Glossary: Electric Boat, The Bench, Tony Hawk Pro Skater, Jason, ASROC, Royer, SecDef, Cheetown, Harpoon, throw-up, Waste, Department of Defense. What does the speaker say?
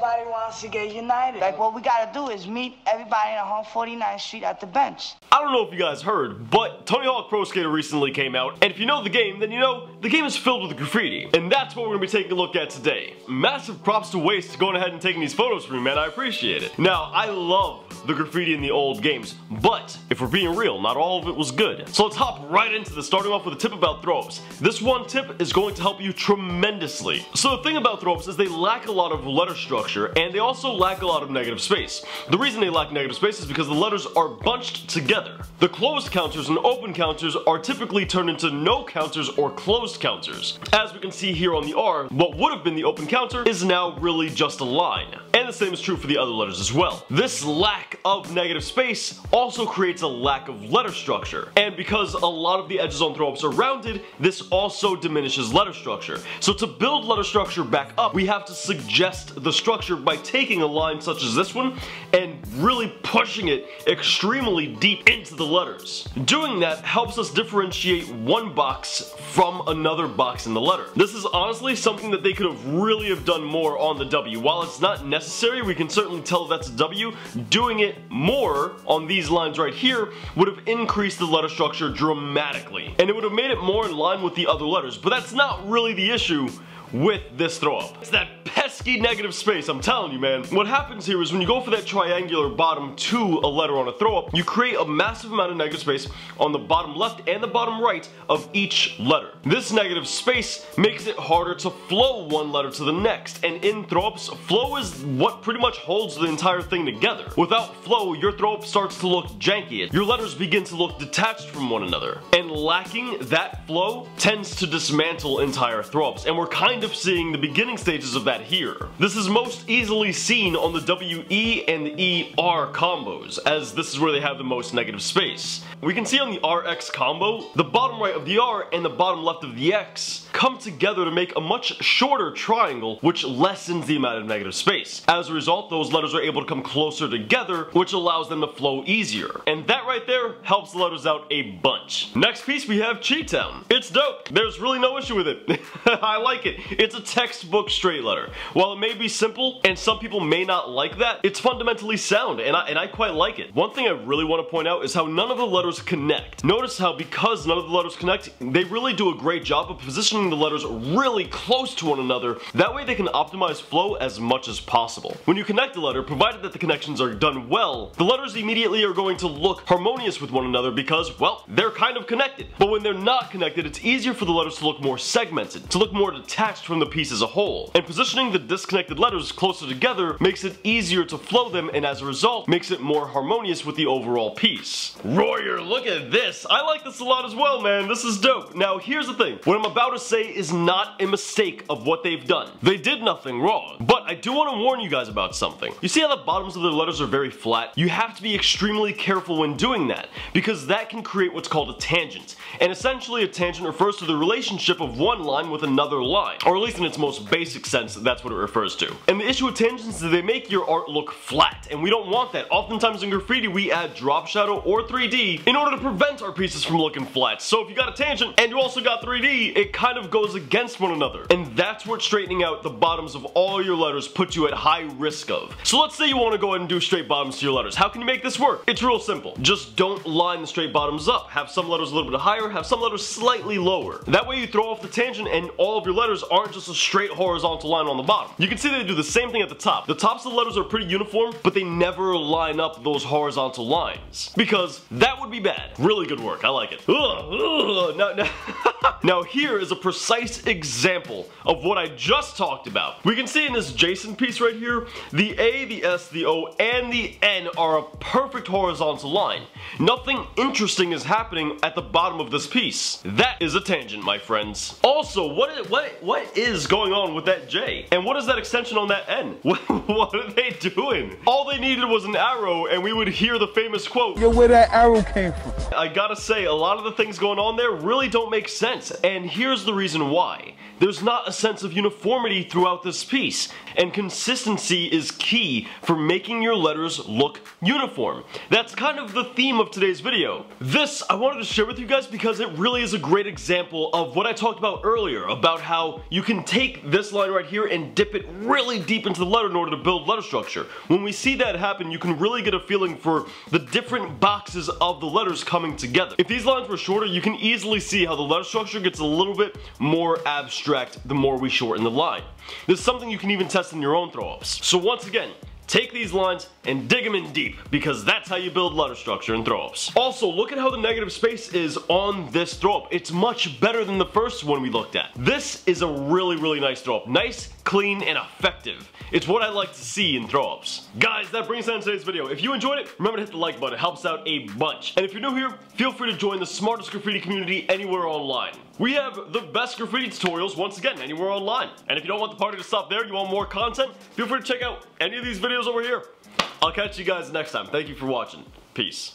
nobody wants to get united. Like, what we gotta do is meet everybody on 149th Street at the bench. I don't know if you guys heard, but Tony Hawk Pro Skater recently came out, and if you know the game, then you know the game is filled with graffiti. And that's what we're gonna be taking a look at today. Massive props to Waste going ahead and taking these photos for me, man. I appreciate it. Now, I love the graffiti in the old games, but if we're being real, not all of it was good. So let's hop right into this, starting off with a tip about throw-ups. This one tip is going to help you tremendously. So the thing about throw-ups is they lack a lot of letter structure, and they also lack a lot of negative space. The reason they lack negative space is because the letters are bunched together. The closed counters and open counters are typically turned into no counters or closed counters. As we can see here on the R, what would have been the open counter is now really just a line. And the same is true for the other letters as well. This lack of negative space also creates a lack of letter structure. And because a lot of the edges on throw-ups are rounded, this also diminishes letter structure. So to build letter structure back up, we have to suggest the structure by taking a line such as this one and really pushing it extremely deep into the letters. Doing that helps us differentiate one box from another box in the letter. This is honestly something that they could have really have done more on the W. While it's not necessary, we can certainly tell that's a W. Doing it more on these lines right here would have increased the letter structure dramatically, and it would have made it more in line with the other letters, but that's not really the issue with this throw up. It's that pesky negative space, I'm telling you, man. What happens here is when you go for that triangular bottom to a letter on a throw up, you create a massive amount of negative space on the bottom left and the bottom right of each letter. This negative space makes it harder to flow one letter to the next, and in throw ups, flow is what pretty much holds the entire thing together. Without flow, your throw up starts to look janky. Your letters begin to look detached from one another, and lacking that flow tends to dismantle entire throw ups, and we're kind of seeing the beginning stages of that here. This is most easily seen on the WE and the ER combos, as this is where they have the most negative space. We can see on the RX combo, the bottom right of the R and the bottom left of the X come together to make a much shorter triangle, which lessens the amount of negative space. As a result, those letters are able to come closer together, which allows them to flow easier. And that right there helps the letters out a bunch. Next piece, we have Cheetown. It's dope. There's really no issue with it. I like it. It's a textbook straight letter. While it may be simple, and some people may not like that, it's fundamentally sound, and I quite like it. One thing I really want to point out is how none of the letters connect. Notice how because none of the letters connect, they really do a great job of positioning the letters really close to one another. That way they can optimize flow as much as possible. When you connect a letter, provided that the connections are done well, the letters immediately are going to look harmonious with one another because, well, they're kind of connected. But when they're not connected, it's easier for the letters to look more segmented, to look more detached from the piece as a whole, and positioning the disconnected letters closer together makes it easier to flow them, and as a result makes it more harmonious with the overall piece. Royer, look at this. I like this a lot as well, man. This is dope. Now here's the thing, what I'm about to say is not a mistake of what they've done. They did nothing wrong, but I do want to warn you guys about something. You see how the bottoms of the letters are very flat? You have to be extremely careful when doing that, because that can create what's called a tangent, and essentially a tangent refers to the relationship of one line with another line, or at least in its most basic sense, that's what it refers to. And the issue with tangents is they make your art look flat, and we don't want that. Oftentimes in graffiti, we add drop shadow or 3D in order to prevent our pieces from looking flat. So if you got a tangent and you also got 3D, it kind of goes against one another. And that's what straightening out the bottoms of all your letters puts you at high risk of. So let's say you want to go ahead and do straight bottoms to your letters. How can you make this work? It's real simple. Just don't line the straight bottoms up. Have some letters a little bit higher, have some letters slightly lower. That way you throw off the tangent and all of your letters aren't just a straight horizontal line on the bottom. You can see they do the same thing at the top. The tops of the letters are pretty uniform, but they never line up those horizontal lines, because that would be bad. Really good work. I like it. Now here is a precise example of what I just talked about. We can see in this Jason piece right here, the A, the S, the O, and the N are a perfect horizontal line. Nothing interesting is happening at the bottom of this piece. That is a tangent, my friends. Also, what is going on with that J? And what is that extension on that N? What are they doing? All they needed was an arrow, and we would hear the famous quote, "Yo, where that arrow came from?" I gotta say, a lot of the things going on there really don't make sense, and here's the reason why. There's not a sense of uniformity throughout this piece, and consistency is key for making your letters look uniform. That's kind of the theme of today's video. This I wanted to share with you guys because it really is a great example of what I talked about earlier, about how you can take this line right here and dip it really deep into the letter in order to build letter structure. When we see that happen, you can really get a feeling for the different boxes of the letters coming together. If these lines were shorter, you can easily see how the letter structure gets a little bit more abstract the more we shorten the line. This is something you can even test in your own throw-ups. So once again, take these lines and dig them in deep, because that's how you build letter structure in throw-ups. Also, look at how the negative space is on this throw-up. It's much better than the first one we looked at. This is a really, really nice throw-up. Nice, clean, and effective. It's what I like to see in throw-ups. Guys, that brings us down to today's video. If you enjoyed it, remember to hit the like button. It helps out a bunch. And if you're new here, feel free to join the smartest graffiti community anywhere online. We have the best graffiti tutorials, once again, anywhere online. And if you don't want the party to stop there, you want more content, feel free to check out any of these videos over here. I'll catch you guys next time. Thank you for watching. Peace.